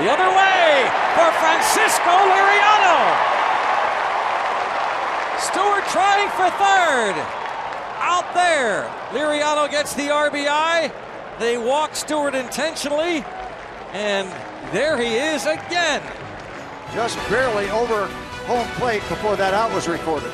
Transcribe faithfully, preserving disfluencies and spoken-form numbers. The other way for Francisco Liriano. Stewart trying for third. Out there. Liriano gets the R B I. They walk Stewart intentionally. And there he is again. Just barely over home plate before that out was recorded.